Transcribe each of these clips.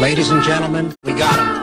Ladies and gentlemen, we got him.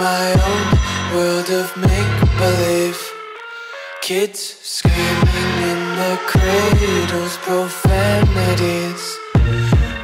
My own world of make-believe, kids screaming in the cradles, profanities.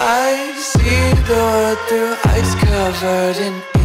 I see the world through ice covered in